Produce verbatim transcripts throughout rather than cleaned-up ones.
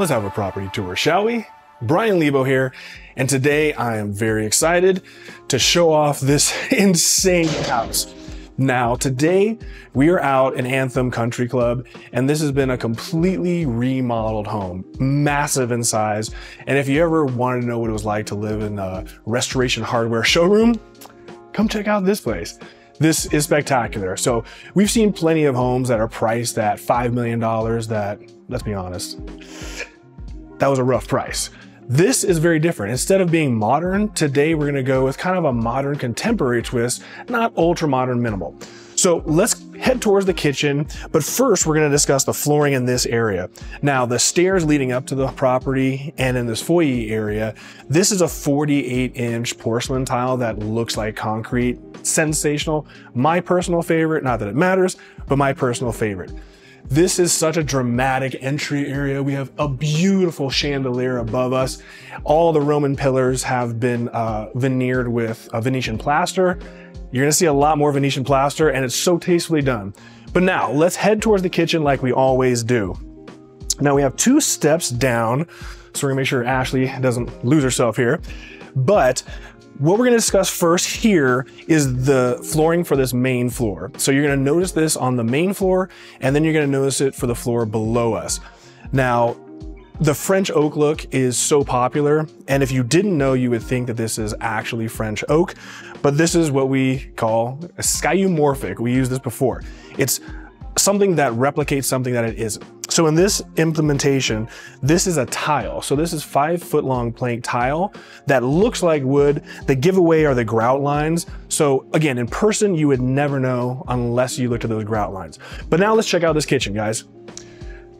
let's have a property tour, shall we? Brian Lebo here, and today I am very excited to show off this insane house. Now, today we are out in Anthem Country Club, and this has been a completely remodeled home, massive in size. And if you ever wanted to know what it was like to live in a Restoration Hardware showroom, come check out this place. This is spectacular. So we've seen plenty of homes that are priced at five million dollars that, let's be honest, that was a rough price. This is very different. Instead of being modern, today we're gonna go with kind of a modern contemporary twist, not ultra modern minimal. So let's head towards the kitchen, but first we're gonna discuss the flooring in this area. Now, the stairs leading up to the property and in this foyer area, this is a forty-eight inch porcelain tile that looks like concrete. Sensational. My personal favorite, not that it matters, but my personal favorite. This is such a dramatic entry area. We have a beautiful chandelier above us. All the Roman pillars have been uh, veneered with uh, Venetian plaster. You're gonna see a lot more Venetian plaster, and it's so tastefully done. But now let's head towards the kitchen like we always do. Now we have two steps down, so we're gonna make sure Ashley doesn't lose herself here. But what we're gonna discuss first here is the flooring for this main floor. So you're gonna notice this on the main floor, and then you're gonna notice it for the floor below us. Now, the French oak look is so popular, and if you didn't know, you would think that this is actually French oak, but this is what we call a skeuomorphic. We used this before. It's something that replicates something that it isn't. So in this implementation, this is a tile. So this is five foot long plank tile that looks like wood. The giveaway are the grout lines. So again, in person, you would never know unless you looked at those grout lines. But now let's check out this kitchen, guys.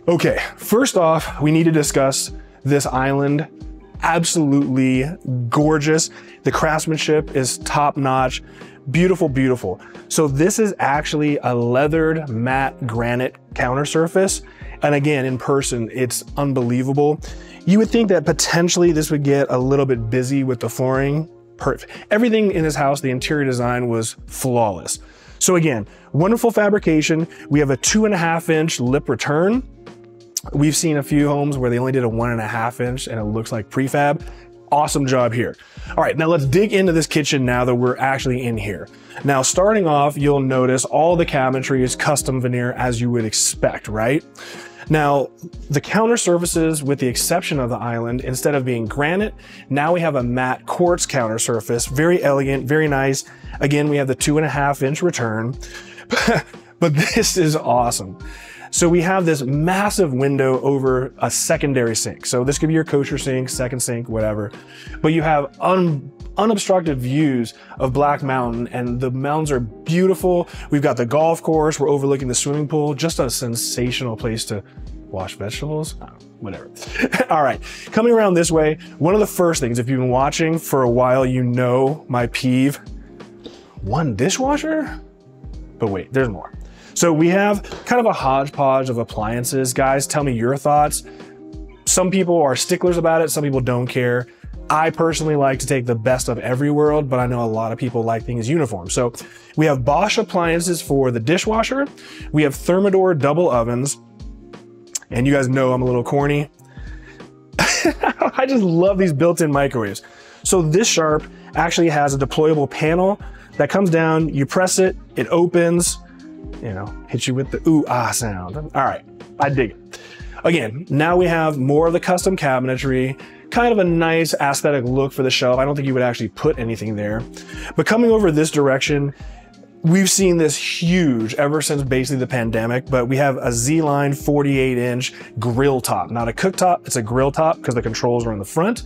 Okay, first off, we need to discuss this island. Absolutely gorgeous. The craftsmanship is top notch. Beautiful, beautiful. So this is actually a leathered matte granite counter surface. And again, in person, it's unbelievable. You would think that potentially this would get a little bit busy with the flooring. Perfect. Everything in this house, the interior design was flawless. So again, wonderful fabrication. We have a two and a half inch lip return. We've seen a few homes where they only did a one and a half inch and it looks like prefab. Awesome job here. All right, now let's dig into this kitchen now that we're actually in here. Now, starting off, you'll notice all the cabinetry is custom veneer as you would expect, right? Now, the counter surfaces, with the exception of the island, instead of being granite, now we have a matte quartz counter surface. Very elegant, very nice. Again, we have the two and a half inch return, but this is awesome. So we have this massive window over a secondary sink. So this could be your kosher sink, second sink, whatever. But you have un unobstructed views of Black Mountain, and the mountains are beautiful. We've got the golf course. We're overlooking the swimming pool. Just a sensational place to wash vegetables, oh, whatever. All right, coming around this way, one of the first things, if you've been watching for a while, you know my peeve, one dishwasher? But wait, there's more. So we have kind of a hodgepodge of appliances. Guys, tell me your thoughts. Some people are sticklers about it. Some people don't care. I personally like to take the best of every world, but I know a lot of people like things uniform. So we have Bosch appliances for the dishwasher. We have Thermador double ovens. And you guys know I'm a little corny. I just love these built-in microwaves. So this Sharp actually has a deployable panel that comes down, you press it, it opens, you know, hit you with the ooh ah sound. All right, I dig it. Again, now we have more of the custom cabinetry, kind of a nice aesthetic look for the shelf. I don't think you would actually put anything there. But coming over this direction, we've seen this huge ever since basically the pandemic, but we have a Z-Line forty-eight inch grill top, not a cooktop, it's a grill top because the controls are in the front.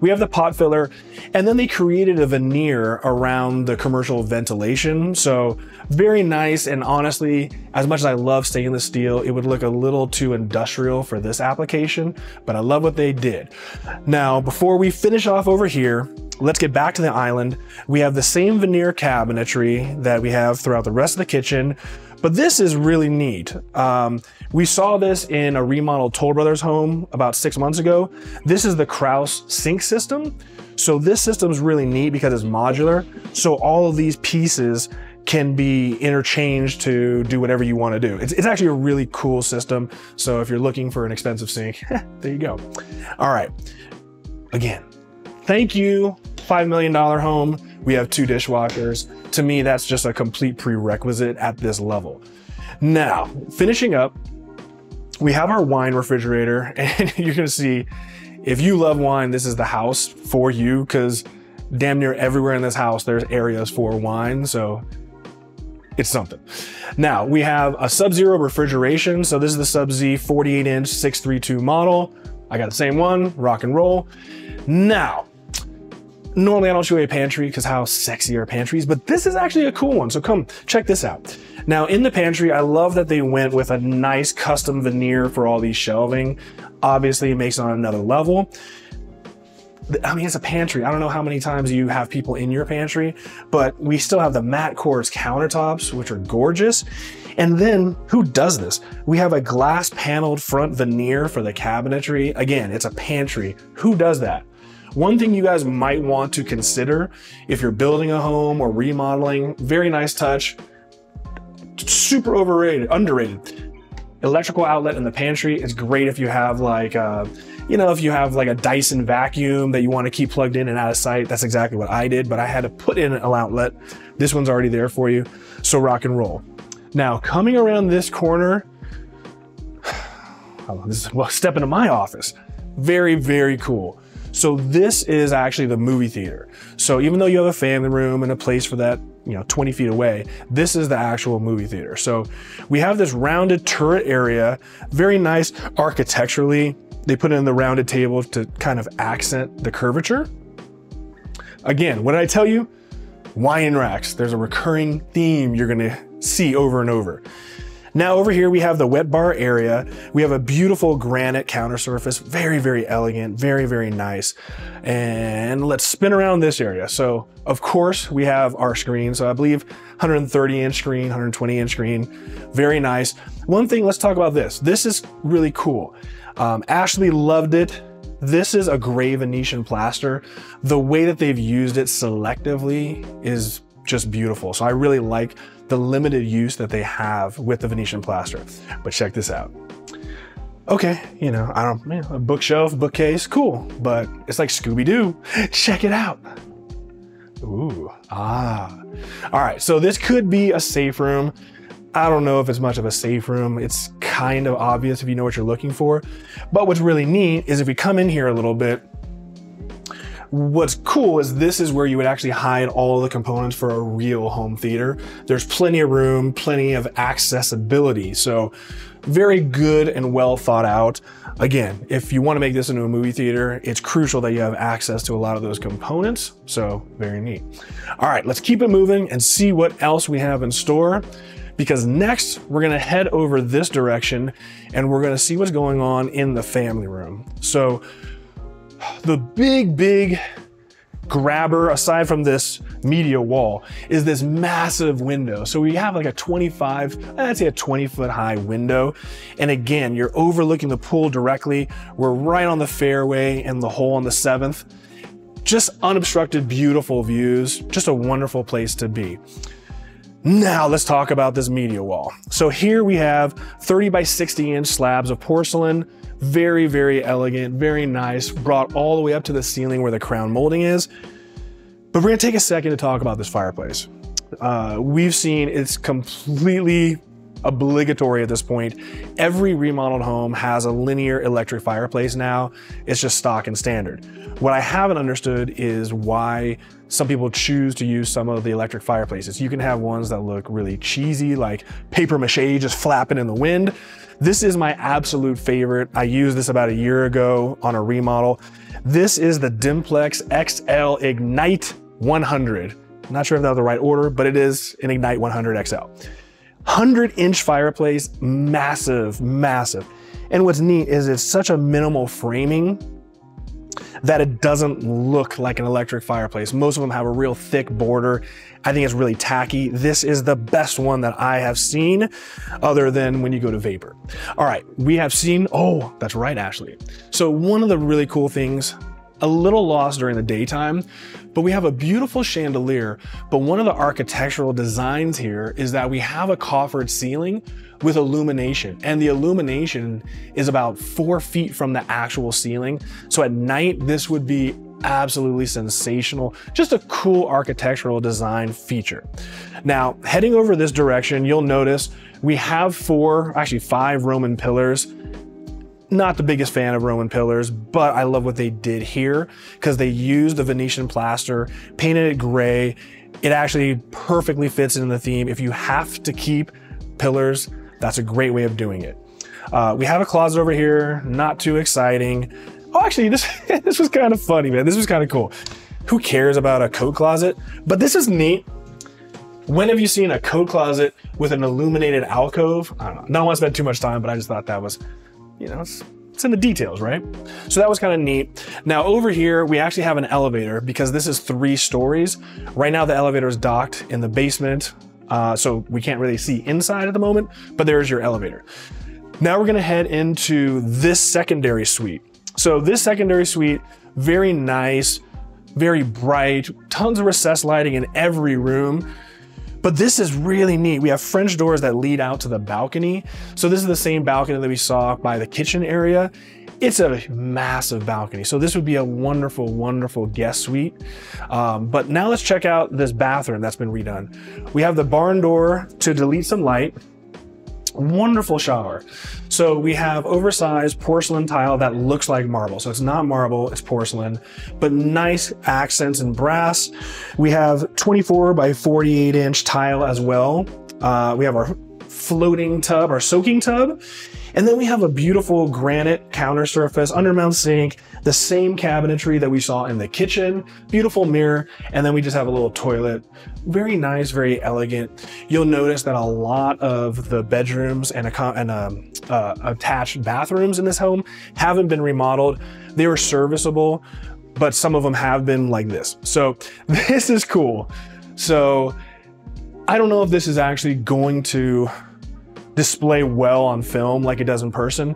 We have the pot filler, and then they created a veneer around the commercial ventilation. So very nice, and honestly, as much as I love stainless steel, it would look a little too industrial for this application, but I love what they did. Now, before we finish off over here, let's get back to the island. We have the same veneer cabinetry that we have throughout the rest of the kitchen, but this is really neat. Um, we saw this in a remodeled Toll Brothers home about six months ago. This is the Krauss sink system. So this system is really neat because it's modular. So all of these pieces can be interchanged to do whatever you want to do. It's, it's actually a really cool system. So if you're looking for an expensive sink, there you go. All right. Again, thank you, five million dollar home. We have two dishwashers. To me, that's just a complete prerequisite at this level. Now, finishing up, we have our wine refrigerator, and you're gonna see, if you love wine, this is the house for you, because damn near everywhere in this house, there's areas for wine, so it's something. Now, we have a Sub-Zero refrigeration. So this is the Sub-Z forty-eight inch six three two model. I got the same one, rock and roll. Now, normally I don't show you a pantry because how sexy are pantries, but this is actually a cool one. So come check this out. Now in the pantry, I love that they went with a nice custom veneer for all these shelving. Obviously it makes it on another level. I mean, it's a pantry. I don't know how many times you have people in your pantry, but we still have the matte quartz countertops, which are gorgeous. And then who does this? We have a glass paneled front veneer for the cabinetry. Again, it's a pantry. Who does that? One thing you guys might want to consider if you're building a home or remodeling, very nice touch, super overrated, underrated. Electrical outlet in the pantry is great if you have like, uh, you know, if you have like a Dyson vacuum that you want to keep plugged in and out of sight. That's exactly what I did, but I had to put in an outlet. This one's already there for you, so rock and roll. Now coming around this corner, oh, this is a step into my office. Very, very cool. So this is actually the movie theater. So even though you have a family room and a place for that, you know, twenty feet away, this is the actual movie theater. So we have this rounded turret area, very nice architecturally. They put in the rounded table to kind of accent the curvature. Again, what did I tell you? Wine racks. There's a recurring theme you're gonna see over and over. Now over here, we have the wet bar area. We have a beautiful granite counter surface. Very, very elegant, very, very nice. And let's spin around this area. So of course we have our screen. So I believe one hundred thirty inch screen, one hundred twenty inch screen, very nice. One thing, let's talk about this. This is really cool. Um, Ashley loved it. This is a gray Venetian plaster. The way that they've used it selectively is just beautiful. So I really like the limited use that they have with the Venetian plaster. But check this out. Okay, you know, I don't, you know, a bookshelf, bookcase, cool, but it's like Scooby-Doo. Check it out. Ooh, ah. All right, so this could be a safe room. I don't know if it's much of a safe room. It's kind of obvious if you know what you're looking for. But what's really neat is if we come in here a little bit, what's cool is this is where you would actually hide all the components for a real home theater. There's plenty of room, plenty of accessibility. So very good and well thought out. Again, if you want to make this into a movie theater, it's crucial that you have access to a lot of those components. So very neat. All right, let's keep it moving and see what else we have in store. Because next we're gonna head over this direction and we're gonna see what's going on in the family room. So the big, big grabber, aside from this media wall, is this massive window. So we have like a twenty-five, I'd say a twenty foot high window. And again, you're overlooking the pool directly. We're right on the fairway and the hole on the seventh. Just unobstructed, beautiful views. Just a wonderful place to be. Now let's talk about this media wall. So here we have thirty by sixty inch slabs of porcelain. Very, very elegant, very nice, brought all the way up to the ceiling where the crown molding is. But we're gonna take a second to talk about this fireplace. Uh, we've seen it's completely obligatory at this point. Every remodeled home has a linear electric fireplace now. It's just stock and standard. What I haven't understood is why some people choose to use some of the electric fireplaces. You can have ones that look really cheesy, like paper mache just flapping in the wind. This is my absolute favorite. I used this about a year ago on a remodel. This is the Dimplex X L Ignite one hundred. I'm not sure if that was the right order, but it is an Ignite one hundred X L. one hundred inch fireplace, massive, massive. And what's neat is it's such a minimal framing that it doesn't look like an electric fireplace. Most of them have a real thick border. I think it's really tacky. This is the best one that I have seen, other than when you go to Vapor. All right, we have seen, oh, that's right, Ashley. So one of the really cool things a little lost during the daytime, but we have a beautiful chandelier. But one of the architectural designs here is that we have a coffered ceiling with illumination, and the illumination is about four feet from the actual ceiling. So at night, this would be absolutely sensational. Just a cool architectural design feature. Now, heading over this direction, you'll notice we have four, actually five Roman pillars. Not the biggest fan of Roman pillars, but I love what they did here because they used the Venetian plaster, painted it gray. It actually perfectly fits in the theme. If you have to keep pillars, that's a great way of doing it. Uh, we have a closet over here, not too exciting. Oh, actually, this, this was kind of funny, man. This was kind of cool. Who cares about a coat closet? But this is neat. When have you seen a coat closet with an illuminated alcove? I don't know. Not want to spend too much time, but I just thought that was, you know, it's, it's in the details, right? So that was kind of neat. Now over here, we actually have an elevator because this is three stories. Right now, the elevator is docked in the basement. Uh, so we can't really see inside at the moment, but there's your elevator. Now we're gonna head into this secondary suite. So this secondary suite, very nice, very bright, tons of recessed lighting in every room. But this is really neat. We have French doors that lead out to the balcony. So this is the same balcony that we saw by the kitchen area. It's a massive balcony. So this would be a wonderful, wonderful guest suite. Um, but now let's check out this bathroom that's been redone. We have the barn door to delete some light. Wonderful shower. So we have oversized porcelain tile that looks like marble. So it's not marble, it's porcelain, but nice accents in brass. We have twenty-four by forty-eight inch tile as well. Uh, we have our floating tub, our soaking tub. And then we have a beautiful granite counter surface, undermount sink, the same cabinetry that we saw in the kitchen, beautiful mirror, and then we just have a little toilet. Very nice, very elegant. You'll notice that a lot of the bedrooms and, a, and um, uh, attached bathrooms in this home haven't been remodeled. They were serviceable, but some of them have been like this. So this is cool. So I don't know if this is actually going to display well on film like it does in person,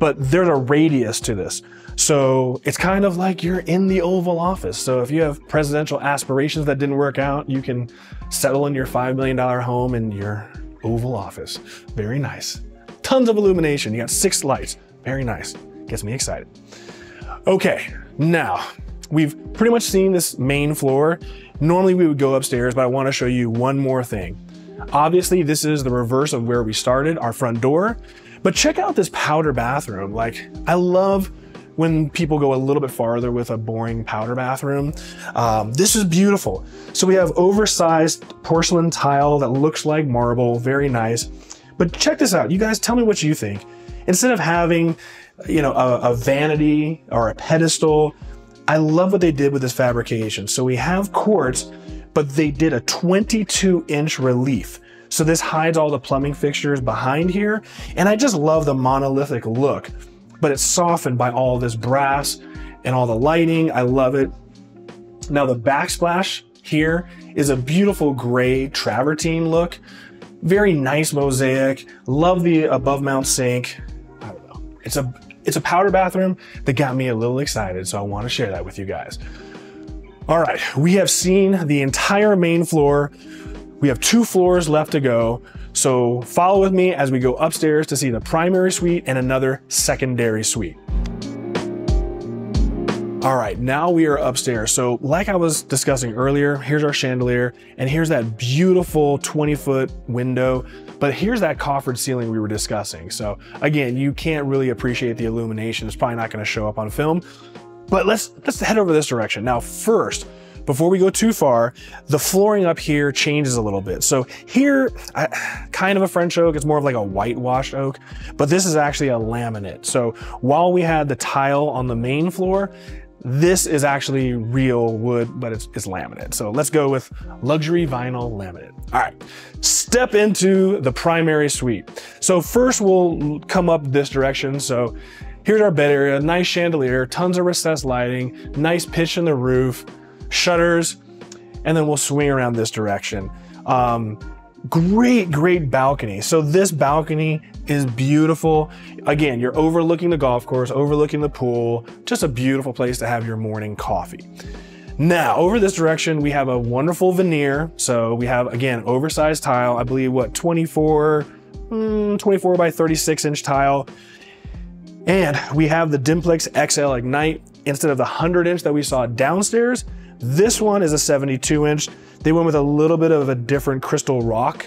but there's a radius to this. So it's kind of like you're in the Oval Office. So if you have presidential aspirations that didn't work out, you can settle in your five million dollar home in your Oval Office. Very nice. Tons of illumination. You got six lights. Very nice. Gets me excited. Okay, now we've pretty much seen this main floor. Normally we would go upstairs, but I want to show you one more thing. Obviously, this is the reverse of where we started, our front door, but check out this powder bathroom. Like, I love when people go a little bit farther with a boring powder bathroom. Um, this is beautiful. So we have oversized porcelain tile that looks like marble, very nice. But check this out. You guys tell me what you think. Instead of having, you know, a, a vanity or a pedestal, I love what they did with this fabrication. So we have quartz, but they did a twenty-two inch relief. So this hides all the plumbing fixtures behind here. And I just love the monolithic look, but it's softened by all this brass and all the lighting. I love it. Now the backsplash here is a beautiful gray travertine look. Very nice mosaic. Love the above mount sink. I don't know. It's a, it's a powder bathroom that got me a little excited. So I want to share that with you guys. All right, we have seen the entire main floor. We have two floors left to go. So follow with me as we go upstairs to see the primary suite and another secondary suite. All right, now we are upstairs. So like I was discussing earlier, here's our chandelier and here's that beautiful twenty foot window. But here's that coffered ceiling we were discussing. So again, you can't really appreciate the illumination. It's probably not gonna show up on film. But let's let's head over this direction. Now first, before we go too far, the flooring up here changes a little bit. So here, I, kind of a French oak, it's more of like a whitewashed oak, but this is actually a laminate. So while we had the tile on the main floor, this is actually real wood, but it's, it's laminate. So let's go with luxury vinyl laminate. All right, step into the primary suite. So first we'll come up this direction. So here's our bed area, nice chandelier, tons of recessed lighting, nice pitch in the roof, shutters, and then we'll swing around this direction. Um, Great, great balcony. So this balcony is beautiful. Again, you're overlooking the golf course, overlooking the pool, just a beautiful place to have your morning coffee. Now, over this direction, we have a wonderful veneer. So we have, again, oversized tile, I believe, what, twenty-four by thirty-six inch tile. And we have the Dimplex X L Ignite. Instead of the one hundred inch that we saw downstairs, this one is a seventy-two inch. They went with a little bit of a different crystal rock.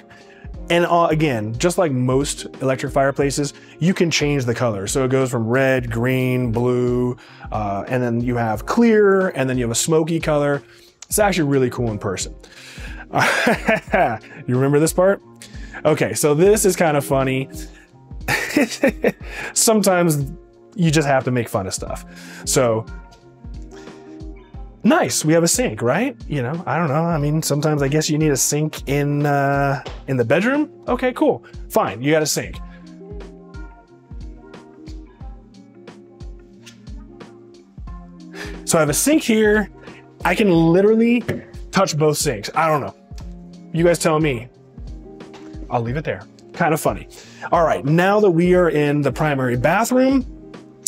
And uh, again, just like most electric fireplaces, you can change the color. So it goes from red, green, blue, uh, and then you have clear, and then you have a smoky color. It's actually really cool in person. You remember this part? Okay, so this is kind of funny. Sometimes you just have to make fun of stuff. So nice, we have a sink, right? You know, I don't know. I mean, sometimes I guess you need a sink in uh, in the bedroom. Okay, cool, fine, you got a sink. So I have a sink here. I can literally touch both sinks. I don't know. You guys tell me. I'll leave it there. Kind of funny. All right, now that we are in the primary bathroom,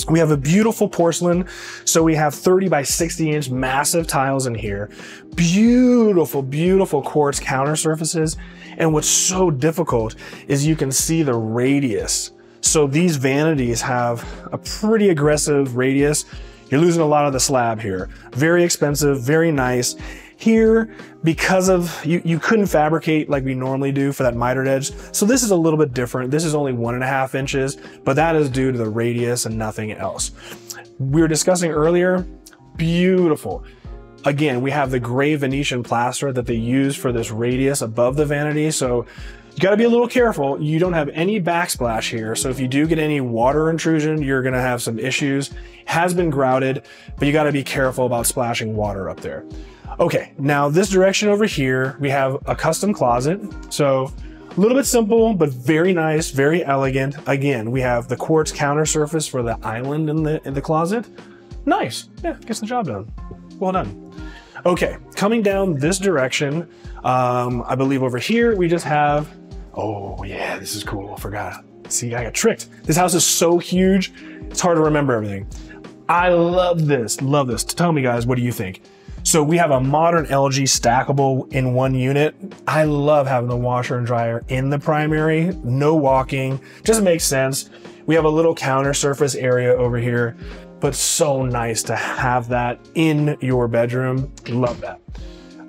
we have a beautiful porcelain. So we have thirty by sixty inch massive tiles in here. Beautiful, beautiful quartz counter surfaces. And what's so difficult is you can see the radius. So these vanities have a pretty aggressive radius. You're losing a lot of the slab here. Very expensive, very nice. Here, because of, you, you couldn't fabricate like we normally do for that mitered edge. So this is a little bit different. This is only one and a half inches, but that is due to the radius and nothing else. We were discussing earlier, beautiful. Again, we have the gray Venetian plaster that they use for this radius above the vanity. So you gotta be a little careful. You don't have any backsplash here. So if you do get any water intrusion, you're gonna have some issues. It has been grouted, but you gotta be careful about splashing water up there. Okay, now this direction over here, we have a custom closet. So a little bit simple, but very nice, very elegant. Again, we have the quartz counter surface for the island in the, in the closet. Nice, yeah, gets the job done. Well done. Okay, coming down this direction, um, I believe over here, we just have, oh yeah, this is cool, forgot. See, I got tricked. This house is so huge, it's hard to remember everything. I love this, love this. Tell me guys, what do you think? So we have a modern L G stackable in one unit. I love having the washer and dryer in the primary, no walking, just makes sense. We have a little counter surface area over here, but so nice to have that in your bedroom. Love that.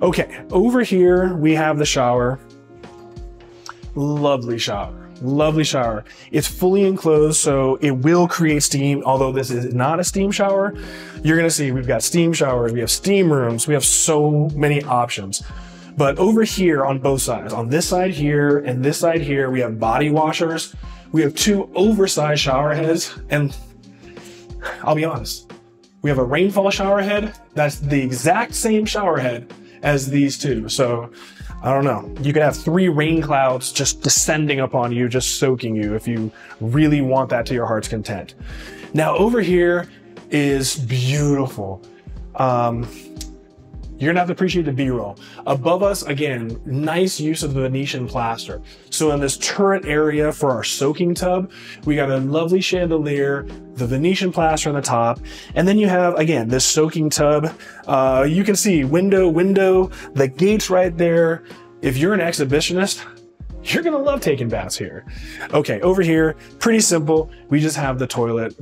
Okay, over here we have the shower. Lovely shower. Lovely shower. It's fully enclosed, so it will create steam. Although this is not a steam shower, you're gonna see we've got steam showers, we have steam rooms, we have so many options. But over here on both sides, on this side here and this side here, we have body washers. We have two oversized shower heads, and I'll be honest, we have a rainfall shower head. That's the exact same shower head as these two. So I don't know, you could have three rain clouds just descending upon you, just soaking you if you really want that to your heart's content. Now over here is beautiful. Um, you're gonna have to appreciate the B-roll. Above us, again, nice use of the Venetian plaster. So in this turret area for our soaking tub, we got a lovely chandelier, the Venetian plaster on the top, and then you have, again, this soaking tub. Uh, you can see window, window, the gates right there. If you're an exhibitionist, you're gonna love taking baths here. Okay, over here, pretty simple. We just have the toilet,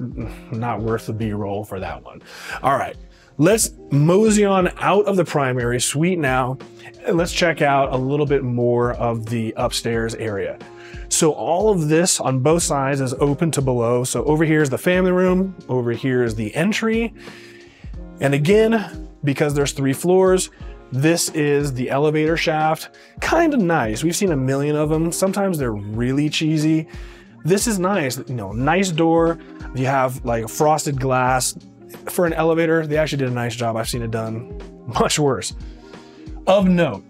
not worth the B-roll for that one. All right. Let's mosey on out of the primary suite now, and let's check out a little bit more of the upstairs area. So all of this on both sides is open to below. So over here is the family room, over here is the entry. And again, because there's three floors, this is the elevator shaft. Kind of nice. We've seen a million of them. Sometimes they're really cheesy. This is nice, you know, nice door. You have like frosted glass. For an elevator, they actually did a nice job. I've seen it done much worse. Of note,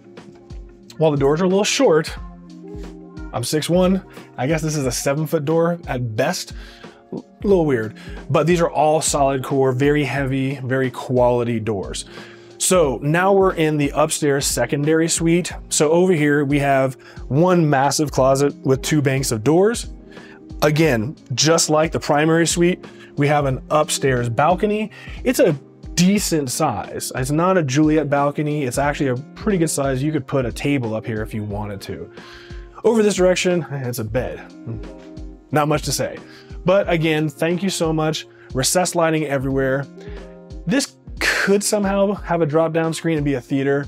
while the doors are a little short, I'm six one, I guess this is a seven foot door at best, a little weird, but these are all solid core, very heavy, very quality doors. So now we're in the upstairs secondary suite. So over here we have one massive closet with two banks of doors. Again, just like the primary suite, we have an upstairs balcony. It's a decent size. It's not a Juliet balcony. It's actually a pretty good size. You could put a table up here if you wanted to. Over this direction, it's a bed. Not much to say. But again, thank you so much. Recessed lighting everywhere. This could somehow have a drop-down screen and be a theater.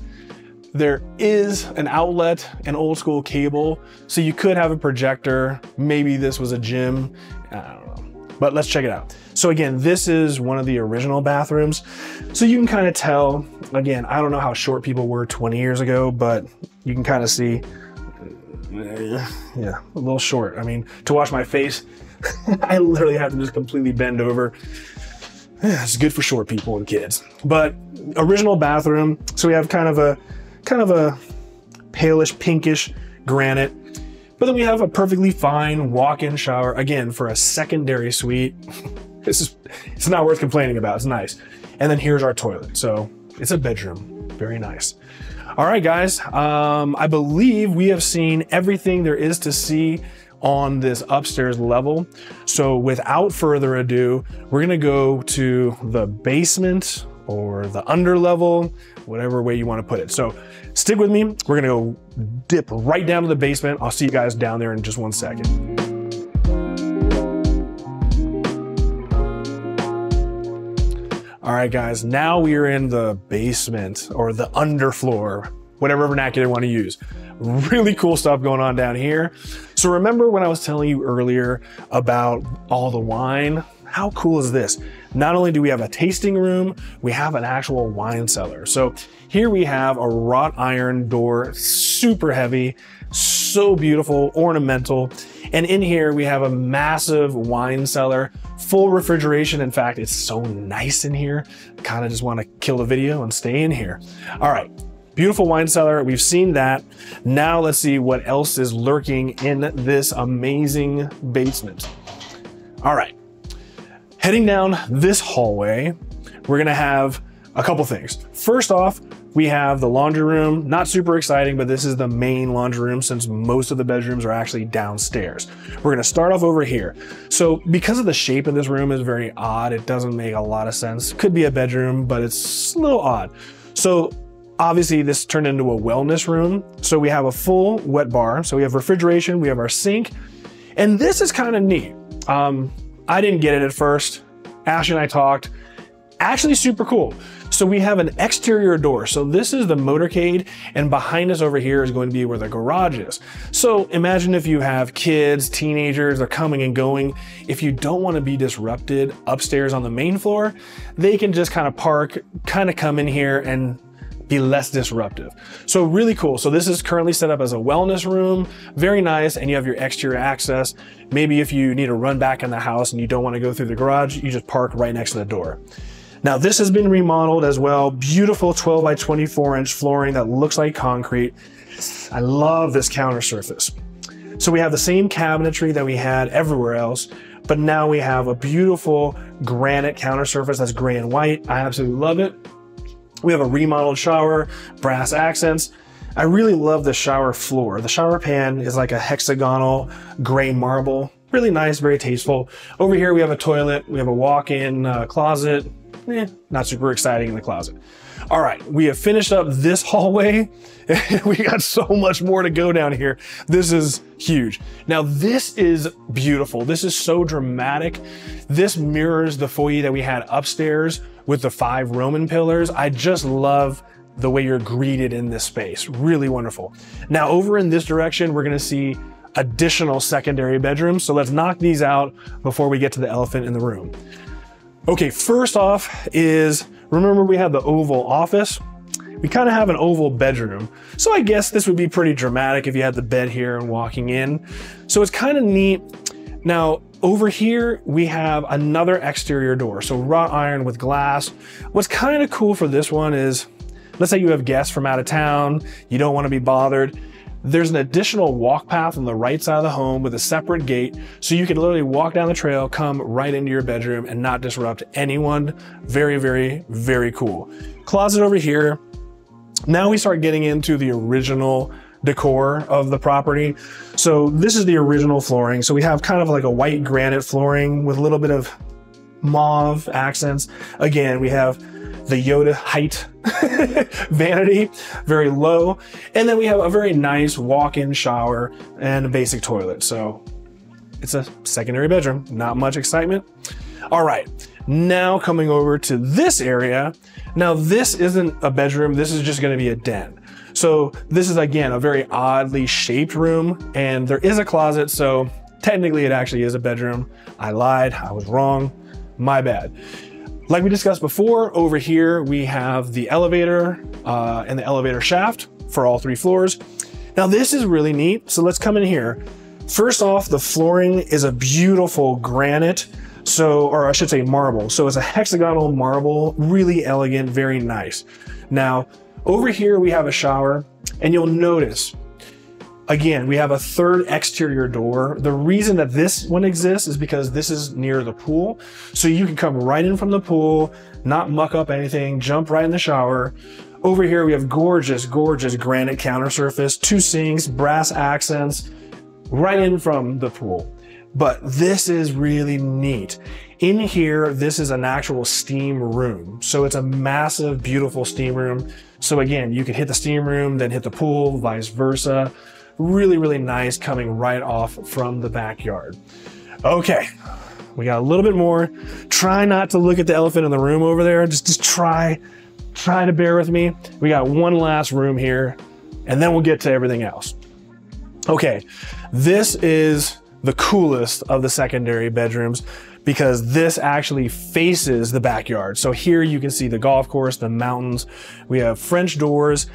There is an outlet and old school cable, so you could have a projector. Maybe this was a gym, I don't know, but let's check it out. So again, this is one of the original bathrooms. So you can kind of tell, again, I don't know how short people were twenty years ago, but you can kind of see, yeah, a little short. I mean, to wash my face, I literally have to just completely bend over. It's good for short people and kids, but original bathroom. So we have kind of a, kind of a palish pinkish granite, but then we have a perfectly fine walk-in shower. Again, for a secondary suite, this is, it's not worth complaining about. It's nice. And then here's our toilet. So it's a bedroom. Very nice. All right, guys. Um, I believe we have seen everything there is to see on this upstairs level. So without further ado, we're gonna go to the basement or the under level, whatever way you wanna put it. So stick with me, we're gonna go dip right down to the basement. I'll see you guys down there in just one second. All right, guys, now we are in the basement or the underfloor, whatever vernacular you wanna use. Really cool stuff going on down here. So remember when I was telling you earlier about all the wine? How cool is this? Not only do we have a tasting room, we have an actual wine cellar. So here we have a wrought iron door, super heavy, so beautiful, ornamental. And in here we have a massive wine cellar, full refrigeration. In fact, it's so nice in here. Kind of just want to kill the video and stay in here. All right. Beautiful wine cellar, we've seen that. Now let's see what else is lurking in this amazing basement. All right, heading down this hallway, we're gonna have a couple things. First off, we have the laundry room, not super exciting, but this is the main laundry room since most of the bedrooms are actually downstairs. We're gonna start off over here. So because of the shape of this room is very odd, it doesn't make a lot of sense. Could be a bedroom, but it's a little odd. So obviously this turned into a wellness room. So we have a full wet bar. So we have refrigeration, we have our sink, and this is kind of neat. Um, I didn't get it at first. Ash and I talked, actually super cool. So we have an exterior door. So this is the motorcade, and behind us over here is going to be where the garage is. So imagine if you have kids, teenagers, they're coming and going. If you don't want to be disrupted upstairs on the main floor, they can just kind of park, kind of come in here and be less disruptive. So really cool. So this is currently set up as a wellness room, very nice. And you have your exterior access. Maybe if you need to run back in the house and you don't want to go through the garage, you just park right next to the door. Now this has been remodeled as well. Beautiful twelve by twenty-four inch flooring that looks like concrete. I love this counter surface. So we have the same cabinetry that we had everywhere else, but now we have a beautiful granite counter surface that's gray and white. I absolutely love it. We have a remodeled shower, brass accents. I really love the shower floor. The shower pan is like a hexagonal gray marble. Really nice, very tasteful. Over here we have a toilet, we have a walk-in uh, closet. Eh, not super exciting in the closet. All right, we have finished up this hallway. We got so much more to go down here. This is huge. Now this is beautiful. This is so dramatic. This mirrors the foyer that we had upstairs with the five Roman pillars. I just love the way you're greeted in this space. Really wonderful. Now over in this direction, we're gonna see additional secondary bedrooms. So let's knock these out before we get to the elephant in the room. Okay, first off is, remember we had the oval office. We kind of have an oval bedroom. So I guess this would be pretty dramatic if you had the bed here and walking in. So it's kind of neat. Now, over here, we have another exterior door. So wrought iron with glass. What's kind of cool for this one is, let's say you have guests from out of town, you don't want to be bothered. There's an additional walk path on the right side of the home with a separate gate, so you can literally walk down the trail, come right into your bedroom and not disrupt anyone. Very, very, very cool. Closet over here. Now we start getting into the original decor of the property. So this is the original flooring. So we have kind of like a white granite flooring with a little bit of mauve accents. Again, we have the Yoda height vanity, very low. And then we have a very nice walk-in shower and a basic toilet. So it's a secondary bedroom, not much excitement. All right, now coming over to this area. Now this isn't a bedroom, this is just gonna be a den. So this is again, a very oddly shaped room and there is a closet. So technically it actually is a bedroom. I lied, I was wrong, my bad. Like we discussed before, over here we have the elevator uh, and the elevator shaft for all three floors. Now this is really neat, so let's come in here. First off, the flooring is a beautiful granite, so, or I should say marble. So it's a hexagonal marble, really elegant, very nice. Now, over here we have a shower, and you'll notice, again, we have a third exterior door. The reason that this one exists is because this is near the pool. So you can come right in from the pool, not muck up anything, jump right in the shower. Over here, we have gorgeous, gorgeous granite counter surface, two sinks, brass accents, right in from the pool. But this is really neat. In here, this is an actual steam room. So it's a massive, beautiful steam room. So again, you can hit the steam room, then hit the pool, vice versa. Really, really nice, coming right off from the backyard. Okay, we got a little bit more. Try not to look at the elephant in the room over there. Just, just try, try to bear with me. We got one last room here, and then we'll get to everything else. Okay, this is the coolest of the secondary bedrooms because this actually faces the backyard. So here you can see the golf course, the mountains. We have French doors.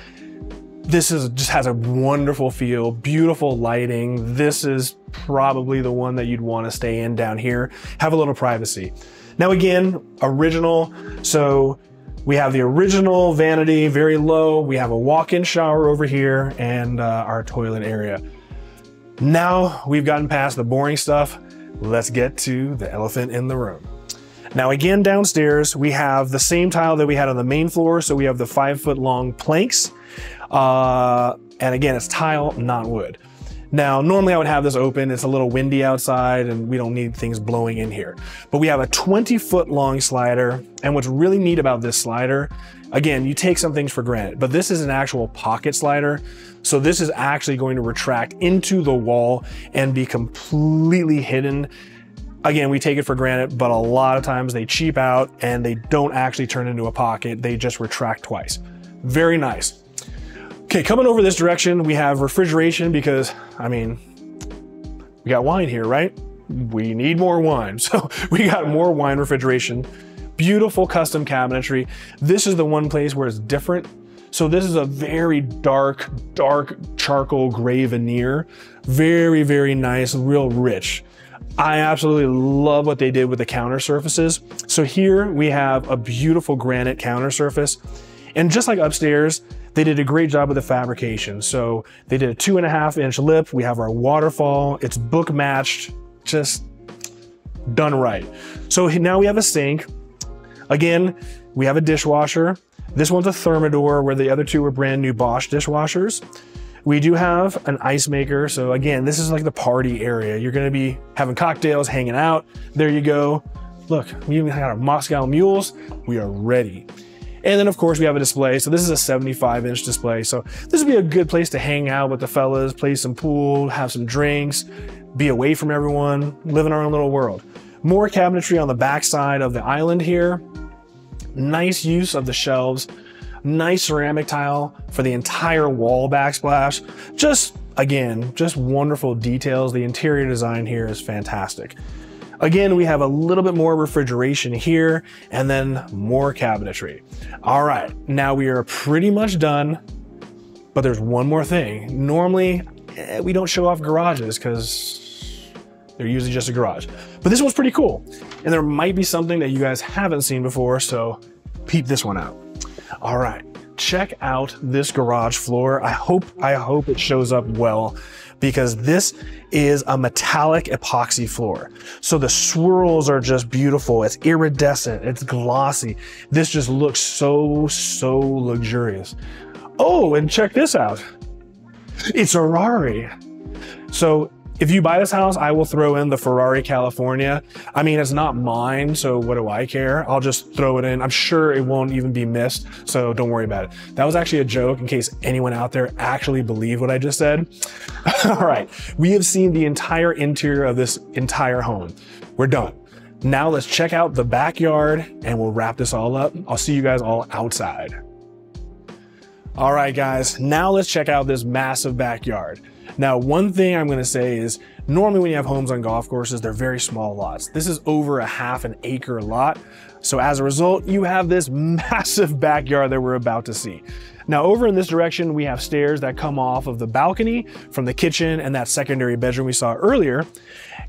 This is just has a wonderful feel, beautiful lighting. This is probably the one that you'd want to stay in down here. Have a little privacy. Now again, original. So we have the original vanity, very low. We have a walk-in shower over here and uh, our toilet area. Now we've gotten past the boring stuff. Let's get to the elephant in the room. Now again, downstairs, we have the same tile that we had on the main floor. So we have the five foot long planks. Uh, and again, it's tile, not wood. Now, normally I would have this open. It's a little windy outside and we don't need things blowing in here, but we have a twenty foot long slider. And what's really neat about this slider, again, you take some things for granted, but this is an actual pocket slider. So this is actually going to retract into the wall and be completely hidden. Again, we take it for granted, but a lot of times they cheap out and they don't actually turn into a pocket. They just retract twice. Very nice. Okay, coming over this direction, we have refrigeration because, I mean, we got wine here, right? We need more wine. So we got more wine refrigeration, beautiful custom cabinetry. This is the one place where it's different. So this is a very dark, dark charcoal gray veneer. Very, very nice, real rich. I absolutely love what they did with the counter surfaces. So here we have a beautiful granite counter surface. And just like upstairs, they did a great job with the fabrication. So they did a two and a half inch lip. We have our waterfall. It's book matched, just done right. So now we have a sink. Again, we have a dishwasher. This one's a Thermador where the other two were brand new Bosch dishwashers. We do have an ice maker. So again, this is like the party area. You're gonna be having cocktails, hanging out. There you go. Look, we even got our Moscow mules. We are ready. And then of course we have a display. So this is a seventy-five inch display. So this would be a good place to hang out with the fellas, play some pool, have some drinks, be away from everyone, live in our own little world. More cabinetry on the backside of the island here. Nice use of the shelves, nice ceramic tile for the entire wall backsplash. Just again, just wonderful details. The interior design here is fantastic. Again, we have a little bit more refrigeration here and then more cabinetry. All right, now we are pretty much done, but there's one more thing. Normally, we don't show off garages because they're usually just a garage, but this one's pretty cool. And there might be something that you guys haven't seen before, so peep this one out. All right, check out this garage floor. I hope, I hope it shows up well, because this is a metallic epoxy floor. So the swirls are just beautiful. It's iridescent, it's glossy. This just looks so, so luxurious. Oh, and check this out. It's a Ferrari. So if you buy this house, I will throw in the Ferrari California. I mean, it's not mine, so what do I care? I'll just throw it in. I'm sure it won't even be missed, so don't worry about it. That was actually a joke in case anyone out there actually believed what I just said. All right, we have seen the entire interior of this entire home. We're done. Now let's check out the backyard and we'll wrap this all up. I'll see you guys all outside. All right, guys, now let's check out this massive backyard. Now, one thing I'm gonna say is, normally when you have homes on golf courses, they're very small lots. This is over a half an acre lot. So as a result, you have this massive backyard that we're about to see. Now, over in this direction, we have stairs that come off of the balcony from the kitchen and that secondary bedroom we saw earlier.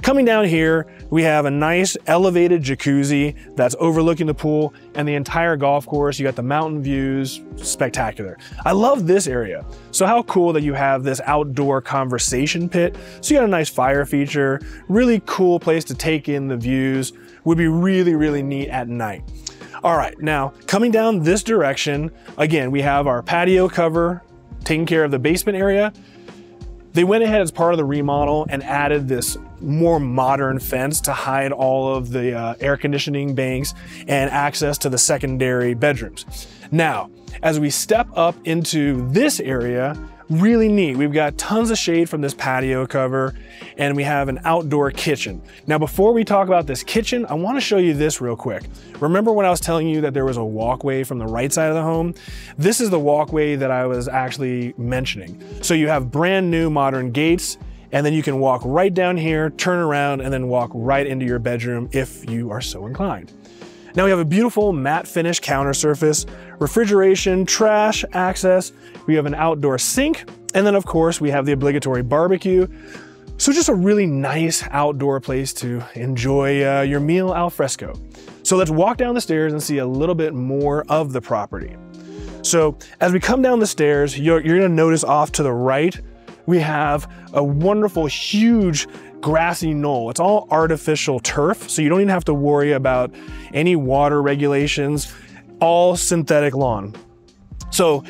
Coming down here, we have a nice elevated jacuzzi that's overlooking the pool and the entire golf course. You got the mountain views, spectacular. I love this area. So how cool that you have this outdoor conversation pit. So you got a nice fire feature, really cool place to take in the views. Would be really, really neat at night. All right, now coming down this direction, again, we have our patio cover taking care of the basement area. They went ahead as part of the remodel and added this more modern fence to hide all of the uh, air conditioning banks and access to the secondary bedrooms. Now, as we step up into this area, really neat. We've got tons of shade from this patio cover and we have an outdoor kitchen. Now, before we talk about this kitchen, I want to show you this real quick. Remember when I was telling you that there was a walkway from the right side of the home? This is the walkway that I was actually mentioning. So you have brand new modern gates, and then you can walk right down here, turn around, and then walk right into your bedroom if you are so inclined. Now we have a beautiful matte finish counter surface, refrigeration, trash, access. We have an outdoor sink. And then of course we have the obligatory barbecue. So just a really nice outdoor place to enjoy uh, your meal al fresco. So let's walk down the stairs and see a little bit more of the property. So as we come down the stairs, you're, you're gonna notice off to the right, we have a wonderful, huge, grassy knoll. It's all artificial turf, so you don't even have to worry about any water regulations, all synthetic lawn. So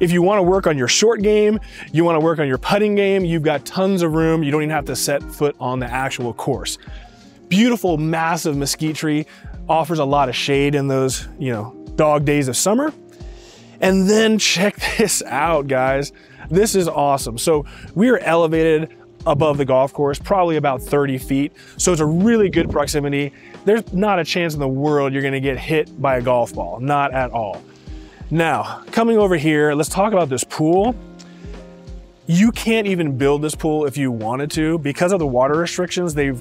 if you want to work on your short game, you want to work on your putting game, you've got tons of room. You don't even have to set foot on the actual course. Beautiful, massive mesquite tree, offers a lot of shade in those, you know, dog days of summer. And then check this out, guys. This is awesome. So we are elevated above the golf course, probably about thirty feet. So it's a really good proximity. There's not a chance in the world you're gonna get hit by a golf ball, not at all. Now, coming over here, let's talk about this pool. You can't even build this pool if you wanted to. Because of the water restrictions, they've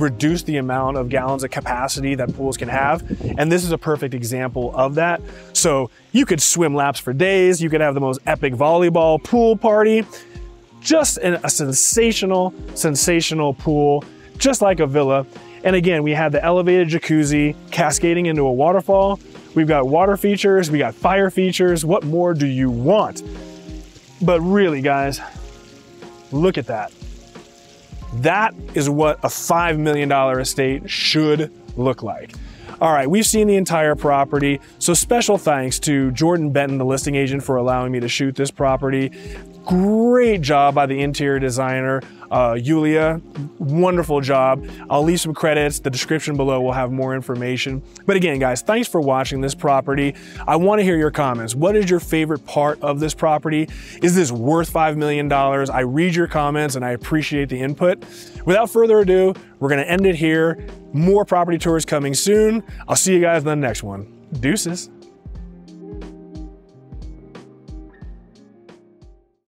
reduced the amount of gallons of capacity that pools can have. And this is a perfect example of that. So you could swim laps for days. You could have the most epic volleyball pool party. Just a sensational, sensational pool, just like a villa. And again, we have the elevated jacuzzi cascading into a waterfall. We've got water features, we got fire features. What more do you want? But really, guys, look at that. That is what a five million dollar estate should look like. All right, we've seen the entire property. So special thanks to Jordan Betten, the listing agent, for allowing me to shoot this property. Great job by the interior designer, uh, Yulia. Wonderful job. I'll leave some credits. The description below will have more information. But again, guys, thanks for watching this property. I want to hear your comments. What is your favorite part of this property? Is this worth five million dollars? I read your comments and I appreciate the input. Without further ado, we're going to end it here. More property tours coming soon. I'll see you guys in the next one. Deuces.